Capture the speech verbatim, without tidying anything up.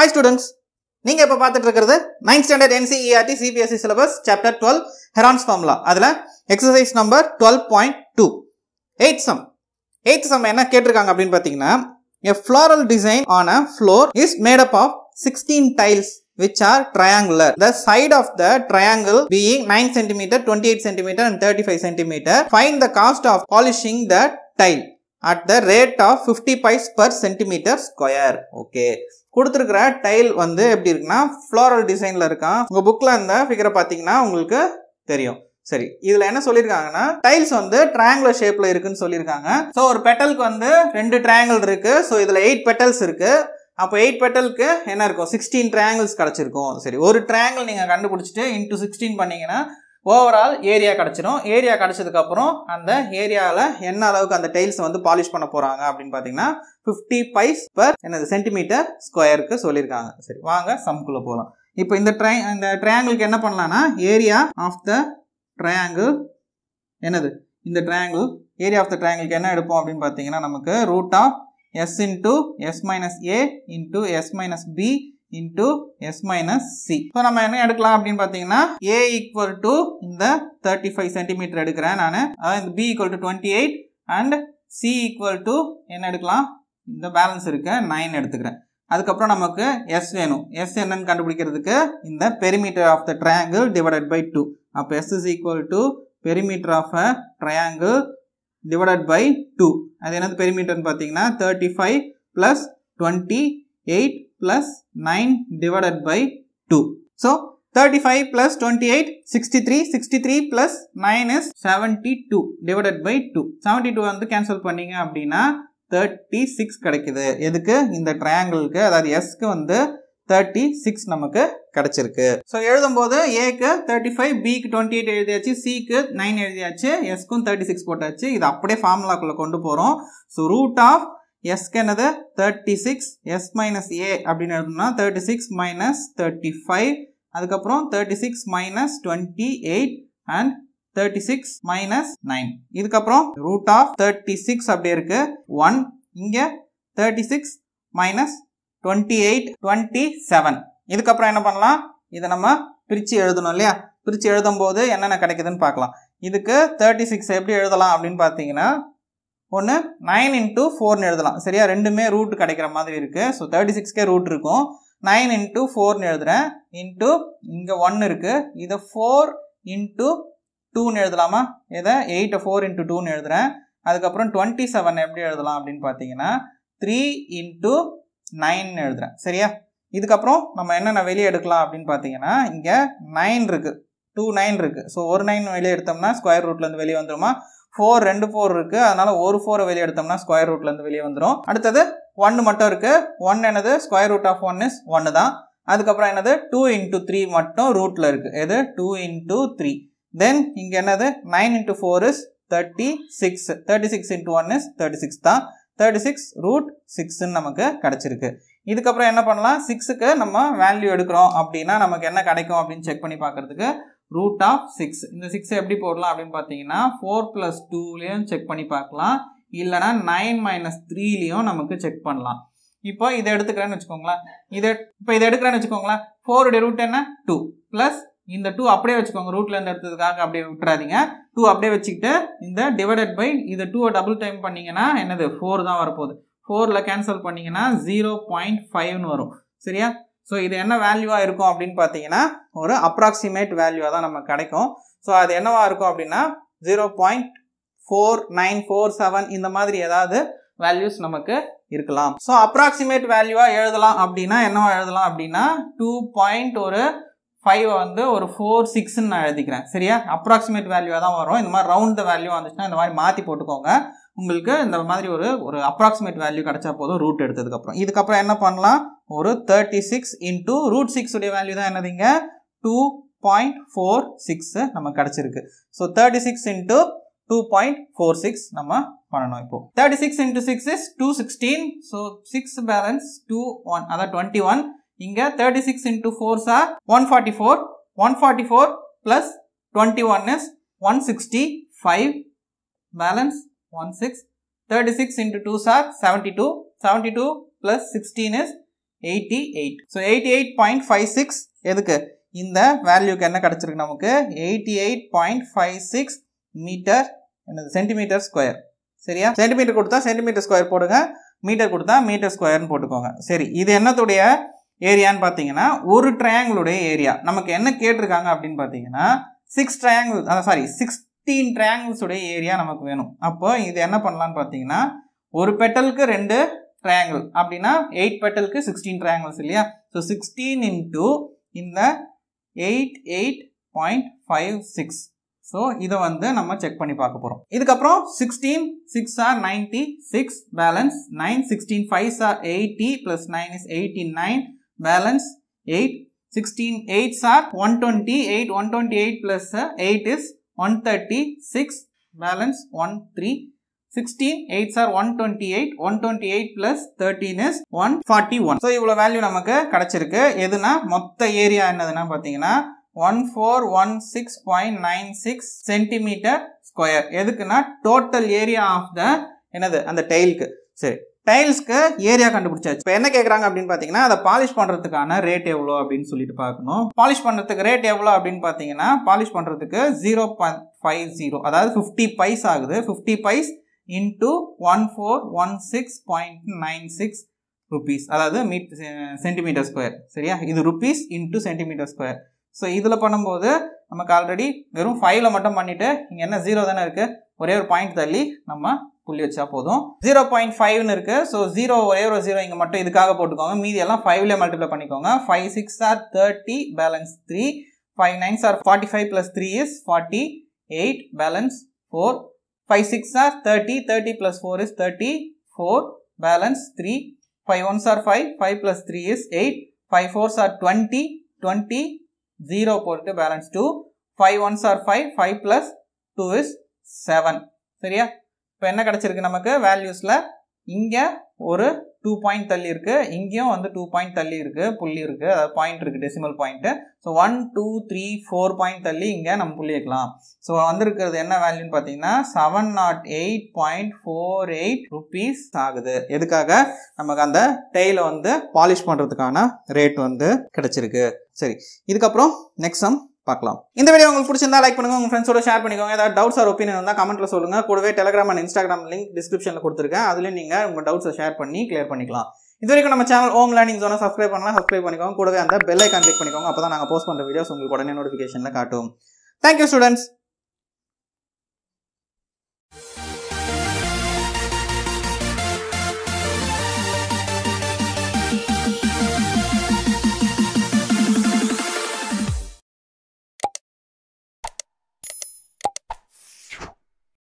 Hi students, நீங்க இப்ப பார்த்துட்டு இருக்குது ninth standard N C E R T C P S C syllabus chapter twelve Heron's formula. அதுல exercise number twelve point two eighth sum. eighth sum என்ன கேட்டிருக்காங்க அப்படினு பாத்தீங்கன்னா a floral design on a floor is made up of sixteen tiles which are triangular. The side of the triangle being nine centimeters, twenty-eight centimeters and thirty-five centimeters. Find the cost of polishing the tile at the rate of fifty pice per centimeter square. Okay. கொடுத்திருக்கிற tile வந்து எப்படி இருக்குன்னா floral designல இருக்கான். உங்க bookல அந்த figure பாத்தீங்கன்னா உங்களுக்கு தெரியும். சரி, இதுல என்ன சொல்லிருக்காங்கன்னா tiles வந்து triangular shapeல இருக்குன்னு சொல்லிருக்காங்க. சோ ஒரு petalக்கு வந்து ரெண்டு triangle இருக்கு. சோ இதுல eight petals இருக்கு. அப்ப eight petalக்கு என்ன இருக்கும்? sixteen triangles கடச்சிருக்கும். சரி, ஒரு triangle நீங்க கண்டுபிடிச்சிட்டு into sixteen பண்ணீங்கன்னா overall area கடச்சிரும். area கடச்சதுக்கு அப்புறம் அந்த ஏரியால என்ன அளவுக்கு அந்த டைல்ஸ் வந்து பாலிஷ் பண்ண போறாங்க அப்படினு பாத்தீங்கன்னா fifty pice per என்னது சென்டிமீட்டர் ஸ்கொயருக்கு சொல்லிருக்காங்க. சரி, வாங்க சம்க்குள்ள போலாம். இப்போ இந்த இந்த triangle-க்கு என்ன பண்ணலாம்னா area of the triangle என்னது இந்த triangle area of the triangle-க்கு என்ன எடுப்போம் அப்படினு பாத்தீங்கன்னா நமக்கு root of s into s minus a into s minus b into s minus c. So, நம்ம என்ன எடுக்கலாம் அப்படினு பாத்தீங்கன்னா a equal to இந்த thirty-five centimeters எடுக்கிறேன் நானு. அதாவது b equal to twenty-eight and c equal to என்ன எடுக்கலாம்? இந்த பேலன்ஸ் இருக்க nine எடுத்துக்கிறேன். அதுக்கு அப்புறம் நமக்கு s வேணும். s என்னன்னு கண்டுபிடிக்கிறதுக்கு இந்த perimeter of the triangle divided by two. அப்ப s is equal to perimeter of a triangle divided by two. அது என்னது perimeterன்னு பாத்தீங்கன்னா thirty-five plus twenty-eight plus nine divided by two. So, thirty-five plus twenty-eight, sixty-three, sixty-three plus nine is seventy-two divided by two. seventy-two வந்து cancel பண்ணீங்க அப்படினா thirty-six கிடைக்குது. எதுக்கு இந்த triangle-க்கு அதாவது S-க்கு வந்து thirty-six நமக்கு கிடைச்சிருக்கு. சோ எழுதும்போது A-க்கு thirty-five, B-க்கு twenty-eight எழுதியாச்சு, C-க்கு nine எழுதியாச்சு, S-க்கு thirty-six போட்டாச்சு. இது அப்படியே ஃபார்முலாக்குள்ள கொண்டு போறோம். சோ root of S கென்னது thirty-six, S minus A அப்படின் எடுதும்னா thirty-six minus thirty-five, அதுக்கு அப்புறோம் thirty-six minus twenty-eight and thirty-six minus nine, இதுக்கு அப்புறோம் root of thirty-six அப்படி இருக்கு one, இங்க thirty-six minus twenty-eight, twenty-seven, இதுக்கு அப்புறோம் என்ன பண்ணலாம் இது நம்ம பிரிச்சி எழுதுனும் இல்லையா, பிரிச்சி எழுதும்போது என்ன கடைக்குதுன் பார்க்கலாம், இதுக்கு thirty-six எப்படி எழுதலாம் அப்படின் பார்த்தீங்கன்னா ஒன்று nine into four எழுதலாம். சரியா, ரெண்டுமே root கிடைக்கிற மாதிரி இருக்கு. ஸோ thirty-six-கே root இருக்கும். nine into four எழுதுறேன் into இங்கே one இருக்கு. இதை four into two எழுதலாமா? இதை eight four into two எழுதுறேன். அதுக்கப்புறம் twenty-seven எப்படி எழுதலாம் அப்படின்னு பார்த்தீங்கன்னா three into nine எழுதுறேன். சரியா, இதுக்கப்புறம் நம்ம என்னென்ன வெளியே எடுக்கலாம் அப்படின்னு பார்த்தீங்கன்னா இங்கே nine இருக்கு, two nine இருக்கு. ஸோ ஒரு nine வெளியே எடுத்தோம்னா ஸ்கொயர் ரூட்லேருந்து வெளியே வந்துடுமா? four, two, four இருக்கு, அதனால ஒரு four வெளியே எடுத்தோம்னா square rootல இருந்து வெளியே வந்துரும். அடுத்தது one மட்டும் இருக்கு. one என்னது square root of one is one தான். அதுக்கு அப்புறம் என்னது two into three மட்டும் rootல இருக்கு. எது two into three. Then இங்க என்னது nine into four is thirty-six. thirty-six into one is thirty-six தான். thirty-six root six நமக்கு கிடைச்சிருக்கு. இதுக்கு அப்புறம் என்ன பண்ணலாம்? six-க்கு நம்ம வேல்யூ எடுக்கிறோம் அப்படினா நமக்கு என்ன கிடைக்கும் அப்படினு செக் பண்ணி பார்க்கிறதுக்கு root of six. இந்த six எப்படி போடலாம் அப்படினு பாத்தீங்கன்னா four plus two லியும் செக் பண்ணி பார்க்கலாம். இல்லனா nine minus three லியும் நமக்கு செக் பண்ணலாம். இப்போ இத எடுத்துக்கறேன்னு வெச்சுக்கோங்களா. இத இப்போ இத எடுக்கறேன்னு வெச்சுக்கோங்களா. four உடைய ரூட் என்ன? two plus இந்த two அப்படியே வெச்சுக்கோங்க. ரூட்ல இருந்து எடுத்ததுக்காக அப்படியே விட்டுறாதீங்க. two அப்படியே வெச்சிட்டு இந்த டிவைடட் பை இத two-ஐ டபுள் டைம் பண்ணீங்கனா என்னது four தான் வர போகுது. four ல கேன்சல் பண்ணீங்கனா zero point five னு வரும். சரியா? So, இது என்ன வேல்யூவா இருக்கும் அப்படின்னு பார்த்தீங்கன்னா ஒரு அப்ராக்சிமேட் வேல்யூவா தான் நமக்கு கிடைக்கும். ஸோ அது என்னவா இருக்கும் அப்படின்னா zero point four nine four seven இந்த மாதிரி ஏதாவது வேல்யூஸ் நமக்கு இருக்கலாம். ஸோ அப்ராக்சிமேட் வேல்யூவா எழுதலாம் அப்படின்னா என்னவா எழுதலாம் அப்படின்னா டூ பாயிண்ட் ஒரு ஃபைவ் வந்து ஒரு ஃபோர் சிக்ஸ்ன்னு நான் எழுதிக்கிறேன். சரியா, அப்ராக்சிமேட் வேல்யூவா தான் வரும். இந்த மாதிரி ரவுண்ட் வேல்யூ வந்துச்சுன்னா இந்த மாதிரி மாற்றி போட்டுக்கோங்க. உங்களுக்கு இந்த மாதிரி ஒரு ஒரு அப்ராக்சிமேட் வேல்யூ கிடைச்சா போதும் ரூட் எடுத்ததுக்கப்புறம். இதுக்கப்புறம் என்ன பண்ணலாம் ஒரு thirty six into root six உடைய வேல்யூ தான் என்னதுங்க டூ பாயிண்ட் ஃபோர் சிக்ஸ் நமக்கு கிடைச்சிருக்கு. So thirty six into two point four six நம்ம பண்ணணும். இப்போ thirty six into six is two sixteen. So six balance two one அதான் டுவெண்ட்டி ஒன். இங்கே thirty six into four sir one forty four. One forty four plus twenty one is one sixty five balance one six. thirty-six into two is seventy-two. seventy-two plus sixteen is eighty-eight. So eighty-eight point five six எதுக்கு இந்த வேல்யூக்கு என்ன கிடைச்சிருக்கு நமக்கு eighty-eight point five six metre என்னது centimetre square. சரியா, centimetre கொடுத்தா centimetre square போடுங்க, metre கொடுத்தா மீட்டர் ஸ்கொயர்னு போட்டுக்கோங்க. சரி, இது என்னதுடைய ஏரியான்னு பார்த்தீங்கன்னா ஒரு ட்ரையாங்கிளுடைய ஏரியா. நமக்கு என்ன கேட்டிருக்காங்க அப்படின்னு பார்த்தீங்கன்னா சிக்ஸ் ட்ரையாங்கிள் அதான் சாரி சிக்ஸ்டீன் ட்ரையாங்கிள்ஸ் உடைய ஏரியா நமக்கு வேணும். அப்போ இது என்ன பண்ணலான்னு பார்த்தீங்கன்னா ஒரு பெட்டலுக்கு ரெண்டு ட்ரையாங்கிள் அப்படின்னா எயிட் பெட்டலுக்கு சிக்ஸ்டீன் ட்ரையாங்கிள்ஸ் இல்லையா. ஸோ சிக்ஸ்டீன் இன்டூ இந்த eight eight point five six. So இதை வந்து நம்ம செக் பண்ணி பார்க்க போகிறோம். இதுக்கப்புறம் sixteen six are ninety six balance nine, sixteen five are eighty plus nine is eighty nine balance eight, sixteen eights are one twenty eight, one twenty eight plus eight is one thirty six balance one three, sixteen eights are one twenty eight, one twenty eight plus thirteen is one forty one. So இவ்வளோ value நமக்கு கிடச்சிருக்கு. எதுனா மொத்த area என்னதுன்னா பார்த்தீங்கன்னா one four one six point nine six centimetre square. எதுக்குன்னா total area of the என்னது அந்த டைலுக்கு. சரி, டைல்ஸ்க்கு ஏரியா கண்டுபிடிச்சாச்சு. இப்போ என்ன கேட்குறாங்க அப்படின்னு பார்த்தீங்கன்னா அதை பாலிஷ் பண்ணுறதுக்கான ரேட் எவ்வளோ அப்படின்னு சொல்லிட்டு பார்க்கணும். பாலிஷ் பண்ணுறதுக்கு ரேட் எவ்வளோ அப்படின்னு பார்த்தீங்கன்னா பாலிஷ் பண்ணுறதுக்கு ஜீரோ பாயிண்ட் ஃபைவ் ஜீரோ அதாவது ஃபிஃப்டி பைஸ் ஆகுது. Fifty paise into one four one six point nine six rupees அதாவது மீட் சென்டிமீட்டர் ஸ்கொயர். சரியா, இது rupees into centimetre square. So இதில் பண்ணும்போது நமக்கு ஆல்ரெடி வெறும் ஃபைவ்ல மட்டும் பண்ணிவிட்டு இங்கே என்ன ஜீரோ தானே இருக்குது, ஒரே ஒரு பாயிண்ட் தள்ளி நம்ம புள்ளி வச்சா போதும். ஜீரோ பாயிண்ட் ஃபைவ்னு இருக்குது. ஸோ ஜீரோ ஒரே ஒரு ஜீரோ இங்கே மட்டும் இதுக்காக போட்டுக்கோங்க, மீதி எல்லாம் ஃபைவ்ல மல்டிப்ளை பண்ணிக்கோங்க. Five six are thirty balance three, five nines are forty five plus three is forty eight balance four, five six are thirty, thirty plus four is thirty four balance three, five ones are five, five plus three is eight, five fours are twenty, twenty zero போட்டு balance two, five ones are five, five plus two is seven. சரியா, இப்போ என்ன கிடச்சிருக்கு நமக்கு வேல்யூஸில் இங்கே ஒரு two point தள்ளி இருக்குது, இங்கேயும் வந்து டூ பாயிண்ட் தள்ளி இருக்குது, புள்ளி இருக்குது, அதாவது பாயிண்ட் இருக்குது, decimal point. So one two three four point தள்ளி இங்கே நம்ம புள்ளி வைக்கலாம். ஸோ வந்திருக்கிறது என்ன வேல்யூன்னு பார்த்தீங்கன்னா seven naught eight point four eight rupees ஆகுது. எதுக்காக நமக்கு அந்த டெய்லை வந்து பாலிஷ் பண்ணுறதுக்கான ரேட் வந்து கிடச்சிருக்கு. சரி, இதுக்கப்புறம் நெக்ஸ்ட் சம் பார்க்கலாம். இந்த வீடியோ உங்களுக்கு பிடிச்சிருந்தா லைக் பண்ணுங்க, உங்க ஃப்ரெண்ட்ஸோட ஷேர் பண்ணிக்கோங்க. ஏதாவது டவுட்ஸ் ஆர் ஒப்பீனியன் இருந்தால் கமெண்ட்ல சொல்லுங்க. கூடவே டெலிகிராம் அண்ட் இன்ஸ்டாகிராம் லிங்க் டிஸ்கிரிப்ஷன்ல கொடுத்துருக்கேன், அதுல நீங்க உங்க டவுட்ஸை ஷேர் பண்ணி கிளியர் பண்ணிக்கலாம். இது வரைக்கும் நம்ம சேனல் ஓம் லேர்னிங் ஜோனை சப்ஸ்கிரைப் பண்ணலாம், சப்ஸ்கிரைப் பண்ணிக்கோங்க. கூடவே அந்த பெல் ஐகான் கிளிக் பண்ணிக்கோங்க, அப்பதான் நாங்க போஸ்ட் பண்ற வீடியோஸ் உங்களுக்கு உடனே நோட்டிஃபிகேஷன்ல காட்டும். Thank you students.